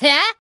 え？